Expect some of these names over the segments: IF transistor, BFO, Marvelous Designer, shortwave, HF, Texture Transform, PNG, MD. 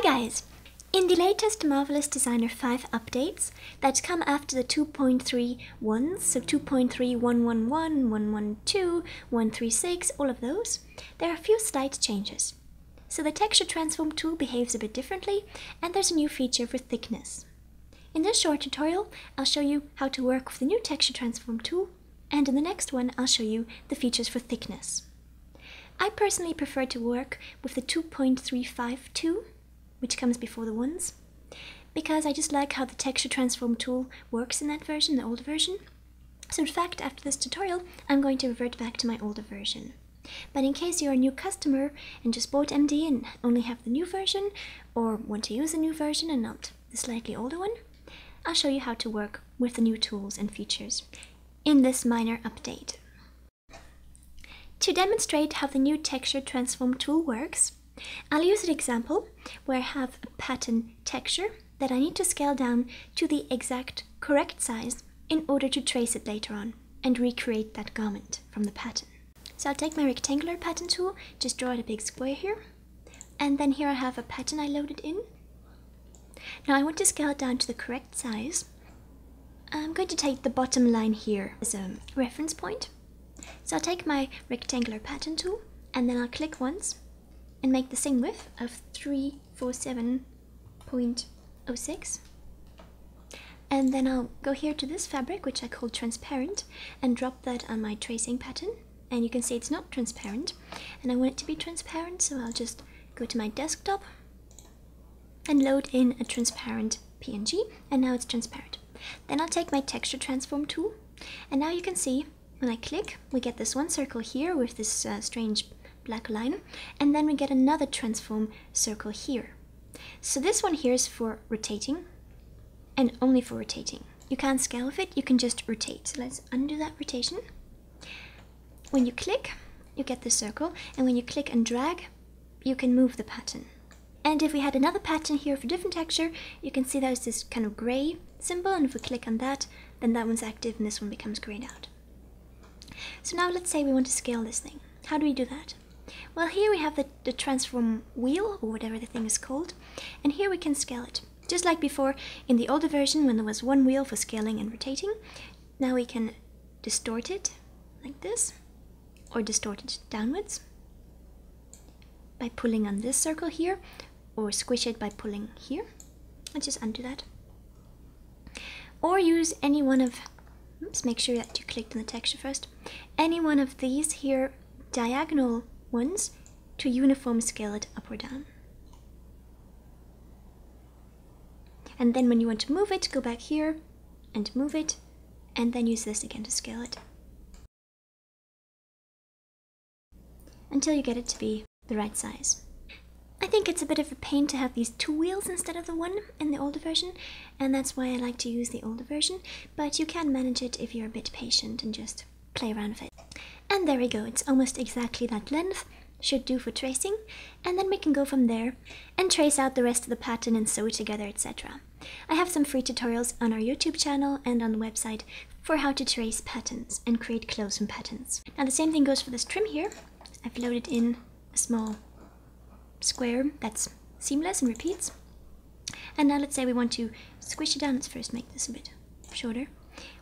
Hi guys! In the latest Marvelous Designer 5 updates that come after the 2.3 ones, so 2.3, 111, 112, 136, all of those, there are a few slight changes. So the texture transform tool behaves a bit differently, and there's a new feature for thickness. In this short tutorial, I'll show you how to work with the new texture transform tool, and in the next one, I'll show you the features for thickness. I personally prefer to work with the 2.352, which comes before the ones, because I just like how the texture transform tool works in that version, the older version. So in fact, after this tutorial, I'm going to revert back to my older version. But in case you're a new customer and just bought MD and only have the new version, or want to use the new version and not the slightly older one, I'll show you how to work with the new tools and features in this minor update. To demonstrate how the new texture transform tool works, I'll use an example where I have a pattern texture that I need to scale down to the exact correct size in order to trace it later on and recreate that garment from the pattern. So I'll take my rectangular pattern tool, just draw it a big square here, and then here I have a pattern I loaded in. Now I want to scale it down to the correct size. I'm going to take the bottom line here as a reference point. So I'll take my rectangular pattern tool and then I'll click once and make the same width of 347.06, and then I'll go here to this fabric, which I call transparent, and drop that on my tracing pattern, and you can see it's not transparent, and I want it to be transparent, so I'll just go to my desktop and load in a transparent PNG, and now it's transparent. Then I'll take my texture transform tool, and now you can see when I click we get this one circle here with this strange black line, and then we get another transform circle here. So this one here is for rotating, and only for rotating. You can't scale with it, you can just rotate. So let's undo that rotation. When you click, you get the circle, and when you click and drag, you can move the pattern. And if we had another pattern here for different texture, you can see there's this kind of gray symbol, and if we click on that, then that one's active and this one becomes grayed out. So now let's say we want to scale this thing. How do we do that? Well, here we have the transform wheel, or whatever the thing is called, and here we can scale it. Just like before in the older version when there was one wheel for scaling and rotating, now we can distort it like this, or distort it downwards by pulling on this circle here, or squish it by pulling here. Let's just undo that. Or use any one of, oops, make sure that you clicked on the texture first, any one of these here diagonal ones to uniform scale it up or down. And then when you want to move it, go back here and move it, and then use this again to scale it until you get it to be the right size. I think it's a bit of a pain to have these two wheels instead of the one in the older version, and that's why I like to use the older version, but you can manage it if you're a bit patient and just play around with it. And there we go, it's almost exactly that length, should do for tracing, and then we can go from there and trace out the rest of the pattern and sew it together, etc. I have some free tutorials on our YouTube channel and on the website for how to trace patterns and create clothes from patterns. Now the same thing goes for this trim here. I've loaded in a small square that's seamless and repeats, and now let's say we want to squish it down. Let's first make this a bit shorter.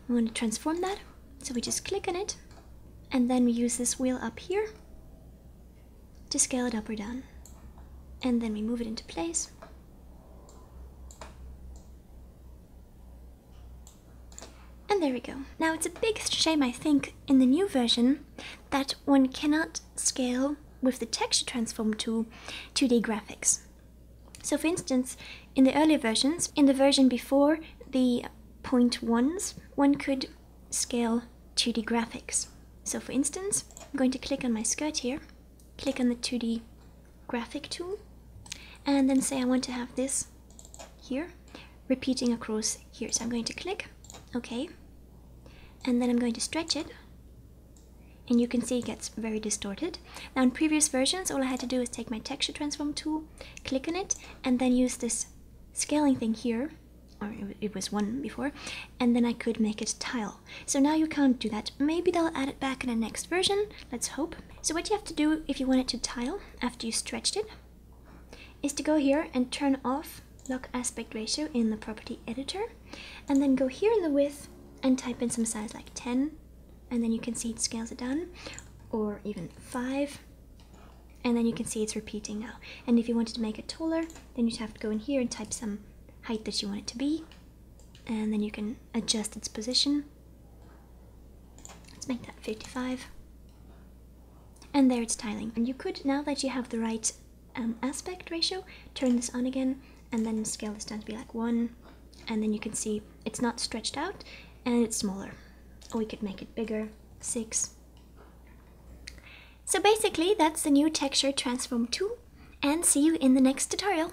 We want to transform that, so we just click on it, and then we use this wheel up here to scale it up or down, and then we move it into place, and there we go. Now it's a big shame, I think, in the new version that one cannot scale with the texture transform tool 2D graphics. So for instance, in the earlier versions, in the version before the 0.1s, one could scale 2D graphics. So for instance, I'm going to click on my skirt here, click on the 2D graphic tool, and then say I want to have this here repeating across here. So I'm going to click OK, and then I'm going to stretch it, and you can see it gets very distorted. Now in previous versions, all I had to do is take my texture transform tool, click on it, and then use this scaling thing here, or it was one before, and then I could make it tile. So now you can't do that. Maybe they'll add it back in the next version, let's hope. So what you have to do if you want it to tile after you stretched it is to go here and turn off lock aspect ratio in the property editor, and then go here in the width and type in some size like 10, and then you can see it scales it down, or even 5, and then you can see it's repeating now. And if you wanted to make it taller, then you'd have to go in here and type some height that you want it to be, and then you can adjust its position. Let's make that 55, and there it's tiling. And you could, now that you have the right aspect ratio, turn this on again and then scale this down to be like 1, and then you can see it's not stretched out and it's smaller. Or we could make it bigger, 6. So basically that's the new texture transform tool, and see you in the next tutorial.